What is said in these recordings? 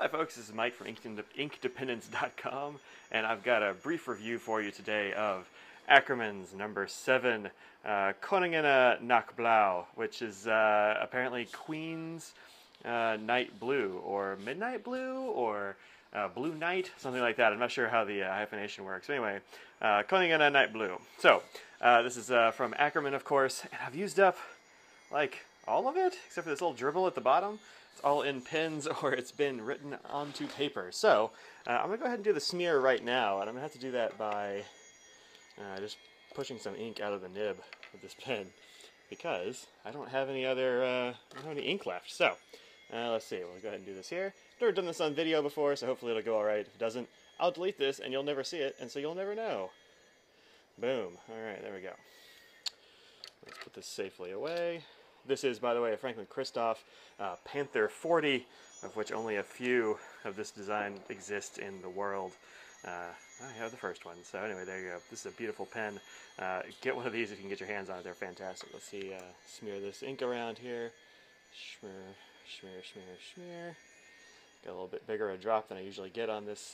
Hi folks, this is Mike from inkdependence.com, and I've got a brief review for you today of Akkerman's number 7 Koninginnenacht Blauw, which is apparently Queen's Night Blue, or Midnight Blue, or Blue Night, something like that. I'm not sure how the hyphenation works. Anyway, Koninginnenacht Blauw. So, this is from Akkerman, of course, and I've used up, like, all of it, except for this little dribble at the bottom. It's all in pens, or it's been written onto paper. So, I'm going to go ahead and do the smear right now, and I'm going to have to do that by just pushing some ink out of the nib with this pen, because I don't have any other I don't have any ink left. So, let's see, we'll go ahead and do this here. I've never done this on video before, so hopefully it'll go alright. If it doesn't, I'll delete this, and you'll never see it, and so you'll never know. Boom. Alright, there we go. Let's put this safely away. This is, by the way, a Franklin Christoph Panther 40, of which only a few of this design exist in the world. I have the first one, so anyway, there you go. This is a beautiful pen. Get one of these if you can get your hands on it. They're fantastic. Let's see, smear this ink around here. Schmear, schmear, schmear, schmear. Got a little bit bigger a drop than I usually get on this,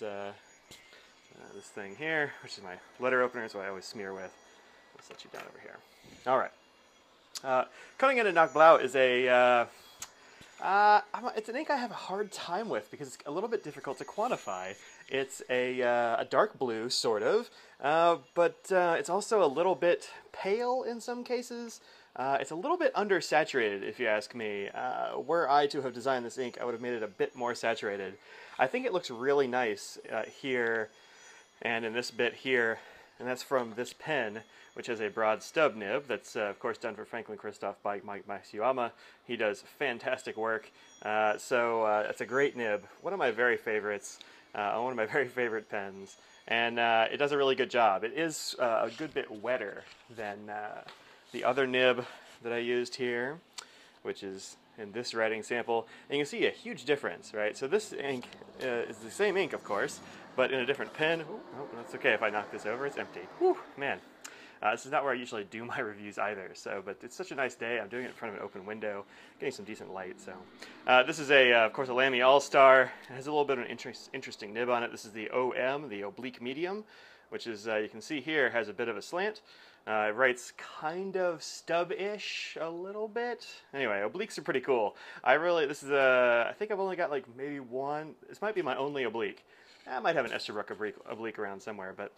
this thing here, which is my letter opener, so I always smear with. Let's let you down over here. All right. Koninginnenacht Blauw is a, it's an ink I have a hard time with because it's a little bit difficult to quantify. It's a dark blue, sort of, but it's also a little bit pale in some cases. It's a little bit undersaturated, if you ask me. Were I to have designed this ink, I would have made it a bit more saturated. I think it looks really nice here and in this bit here. And that's from this pen, which has a broad stub nib that's, of course, done for Franklin Christoph by Mike Masuyama. He does fantastic work, so it's a great nib. One of my very favorites, one of my very favorite pens, and it does a really good job. It is a good bit wetter than the other nib that I used here, which is in this writing sample, and you can see a huge difference, right? So this ink is the same ink, of course, but in a different pen. Ooh, oh, that's okay if I knock this over, it's empty. Whew, man. This is not where I usually do my reviews either, so, but it's such a nice day. I'm doing it in front of an open window, getting some decent light, so. This is a, of course, a Lamy All-Star. It has a little bit of an interesting nib on it. This is the OM, the oblique medium, which is, you can see here, has a bit of a slant. It writes kind of stub-ish a little bit. Anyway, obliques are pretty cool. This is a, I think I've only got like maybe one, this might be my only oblique. I might have an Esterbrook oblique around somewhere, but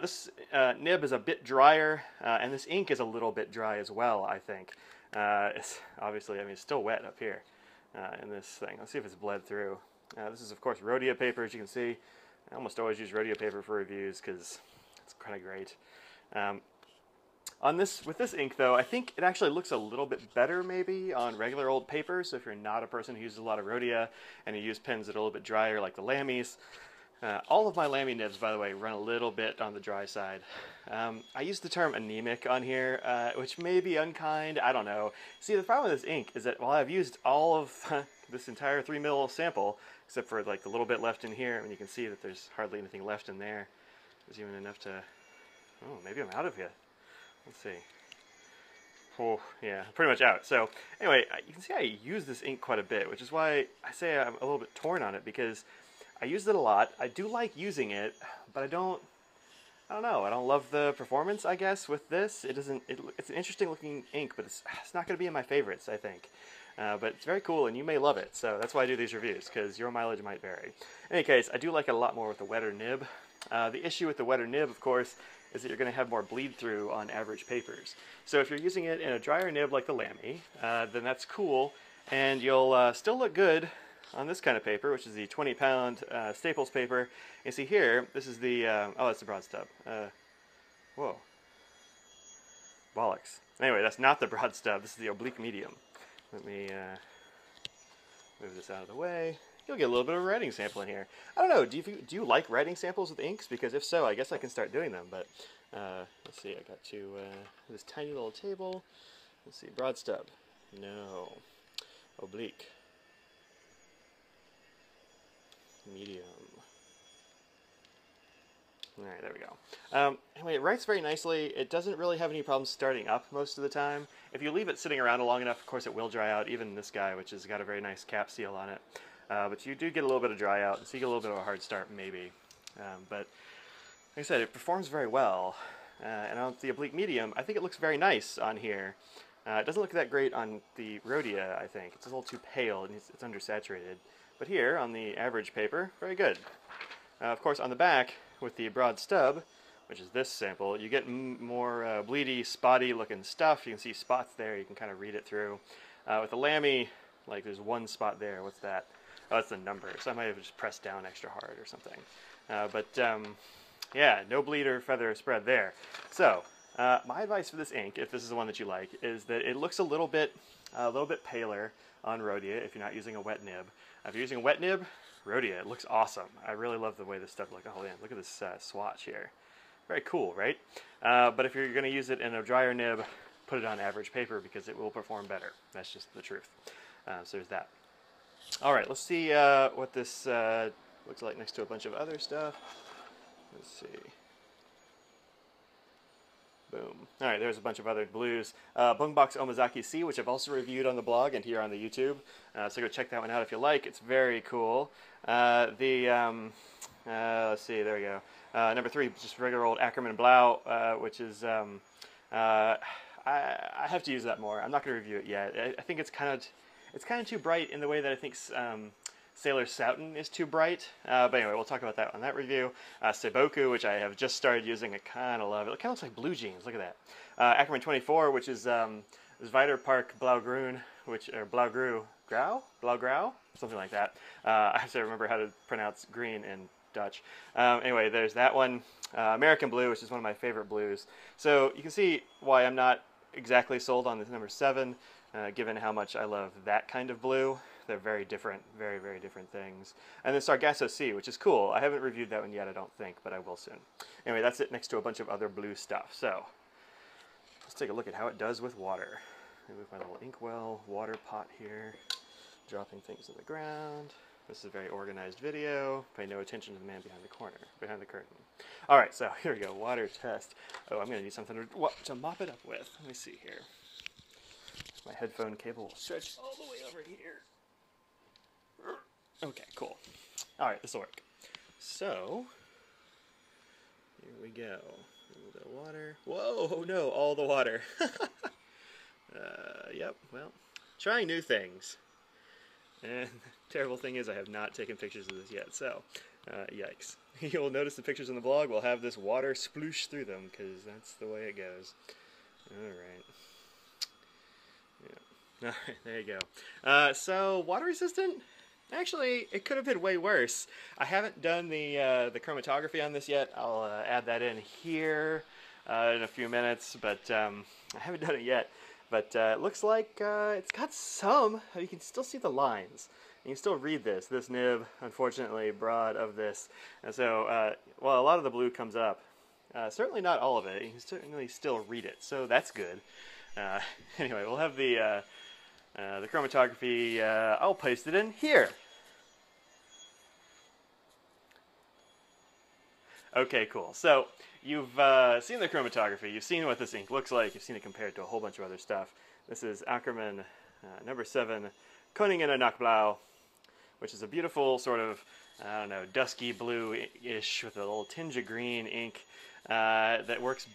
this nib is a bit drier, and this ink is a little bit dry as well, I think. It's obviously, I mean, it's still wet up here in this thing. Let's see if it's bled through. This is, of course, Rhodia paper, as you can see. I almost always use Rhodia paper for reviews because it's kind of great. With this ink, though, I think it actually looks a little bit better, maybe, on regular old paper. So if you're not a person who uses a lot of Rhodia and you use pens that are a little bit drier, like the Lamy's, all of my Lamy nibs, by the way, run a little bit on the dry side. I used the term anemic on here, which may be unkind, I don't know. See, the problem with this ink is that while I've used all of this entire 3 ml sample, except for like the little bit left in here, and you can see that there's hardly anything left in there. There's even enough to, oh, maybe I'm out of here. Let's see. Oh, yeah, pretty much out. So anyway, you can see I use this ink quite a bit, which is why I say I'm a little bit torn on it, because I used it a lot. I do like using it, but I don't know. I don't love the performance, I guess, with this. It doesn't, it's an interesting looking ink, but it's not going to be in my favorites, I think. But it's very cool, and you may love it. So that's why I do these reviews, because your mileage might vary. In any case, I do like it a lot more with the wetter nib. The issue with the wetter nib, of course, is that you're going to have more bleed through on average papers. So if you're using it in a drier nib like the Lamy, then that's cool, and you'll still look good on this kind of paper, which is the 20-pound Staples paper. You see here, this is the, oh, that's the broad stub. Whoa. Bollocks. Anyway, that's not the broad stub. This is the oblique medium. Let me move this out of the way. You'll get a little bit of a writing sample in here. I don't know, do you like writing samples with inks? Because if so, I guess I can start doing them, but let's see, I got to this tiny little table. Let's see, broad stub. No. Oblique. Medium. Alright, there we go. Anyway, it writes very nicely. It doesn't really have any problems starting up most of the time. If you leave it sitting around long enough, of course, it will dry out, even this guy, which has got a very nice cap seal on it. But you do get a little bit of dry out, so you get a little bit of a hard start maybe. But like I said, it performs very well. And on the oblique medium, I think it looks very nice on here. It doesn't look that great on the Rhodia, I think. It's a little too pale and it's undersaturated. But here, on the average paper, very good. Of course, on the back, with the broad stub, which is this sample, you get more bleedy, spotty-looking stuff. You can see spots there. You can kind of read it through. With the Lamy, like, there's one spot there. What's that? Oh, that's the number. So I might have just pressed down extra hard or something. Yeah, no bleed or feather spread there. So, my advice for this ink, if this is the one that you like, is that it looks a little bit paler on Rhodia if you're not using a wet nib. If you're using a wet nib, Rhodia, it looks awesome. I really love the way this stuff looks. Oh man, look at this swatch here. Very cool, right? But if you're going to use it in a drier nib, put it on average paper because it will perform better. That's just the truth. So there's that. All right, let's see what this looks like next to a bunch of other stuff. Let's see. Boom. All right, there's a bunch of other blues. Bungbox Ozaki C, which I've also reviewed on the blog and here on the YouTube. So go check that one out if you like. It's very cool. Let's see, there we go. Number three, just regular old Akkerman Blauw, which is, I have to use that more. I'm not going to review it yet. I think it's kind of too bright in the way that I think Sailor Souten is too bright, but anyway, we'll talk about that on that review. Seiboku, which I have just started using, I kind of love it. It kind of looks like blue jeans, look at that. Akkerman 24, which is Weiderpark Blaugrün, which, or Blaugrau? Something like that. I have to remember how to pronounce green in Dutch. Anyway, there's that one. American Blue, which is one of my favorite blues. So you can see why I'm not exactly sold on this number 7, given how much I love that kind of blue. They're very different, very, very different things. And then Sargasso Sea, which is cool. I haven't reviewed that one yet, I don't think, but I will soon. Anyway, that's it next to a bunch of other blue stuff. So let's take a look at how it does with water. Let me move my little inkwell water pot here, dropping things to the ground. This is a very organized video. Pay no attention to the man behind the curtain. All right, so here we go, water test. Oh, I'm gonna need something to mop it up with. Let me see here. My headphone cable will stretch all the way over here. Okay, cool. Alright, this will work. So, here we go. A little bit of water. Whoa, no, all the water. Yep, well, trying new things. And the terrible thing is I have not taken pictures of this yet, so, yikes. You'll notice the pictures on the blog will have this water sploosh through them, because that's the way it goes. Alright. All right, there you go. So, water resistant? Actually, it could have been way worse. I haven't done the chromatography on this yet. I'll add that in here in a few minutes, but I haven't done it yet. But it looks like it's got some. You can still see the lines. You can still read this. This nib, unfortunately, broad of this. And so, well, a lot of the blue comes up. Certainly not all of it. You can certainly still read it, so that's good. Anyway, we'll have the chromatography, I'll paste it in here. Okay, cool. So you've seen the chromatography, you've seen what this ink looks like, you've seen it compared to a whole bunch of other stuff. This is Akkerman number 7, Koninginnenacht Blauw, which is a beautiful sort of, I don't know, dusky blue-ish with a little tinge of green ink that works.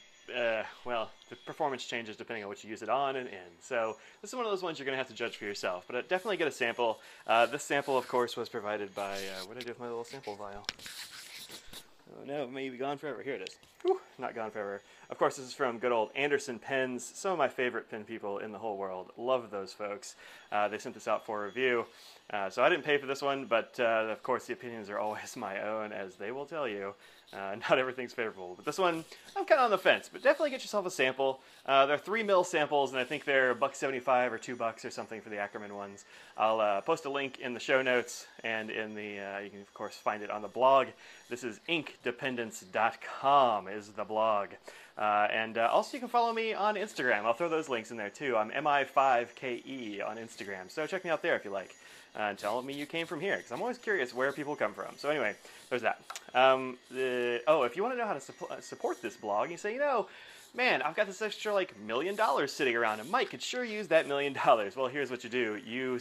Well, the performance changes depending on what you use it on and in. So this is one of those ones you're going to have to judge for yourself, but definitely get a sample. This sample, of course, was provided by, what did I do with my little sample vial? Oh no, it may be gone forever. Here it is. Whew, not gone forever. Of course, this is from good old Anderson Pens, some of my favorite pen people in the whole world. Love those folks. They sent this out for review. So I didn't pay for this one, but of course the opinions are always my own, as they will tell you. Not everything's favorable, but this one, I'm kind of on the fence, but definitely get yourself a sample. They're 3 mil samples, and I think they're $1.75 or $2 or something for the Akkerman ones. I'll post a link in the show notes, and in the, you can of course find it on the blog. This is inkdependence.com is the blog. Also you can follow me on Instagram. I'll throw those links in there too. I'm mi5ke on Instagram, so check me out there if you like. And tell me you came from here, because I'm always curious where people come from. So anyway, there's that. If you want to know how to support this blog, you say, you know, man, I've got this extra like $1 million sitting around and Mike could sure use that $1 million. Well, here's what you do. You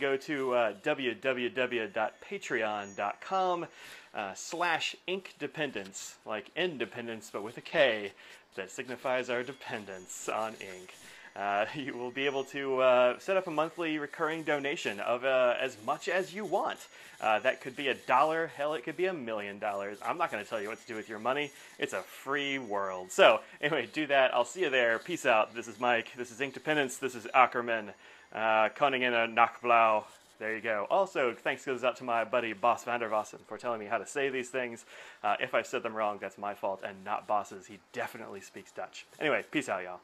go to www.patreon.com/inkdependence, like independence but with a K, that signifies our dependence on ink. You will be able to set up a monthly recurring donation of as much as you want. That could be $1, hell, it could be $1 million. I'm not going to tell you what to do with your money. It's a free world. So anyway, do that. I'll see you there. Peace out. This is Mike. This is Inkdependence. This is Akkerman. Koninginnenacht Blauw. There you go. Also, thanks goes out to my buddy Bas van der Vossen for telling me how to say these things. If I've said them wrong, that's my fault and not Bas's. He definitely speaks Dutch. Anyway, peace out, y'all.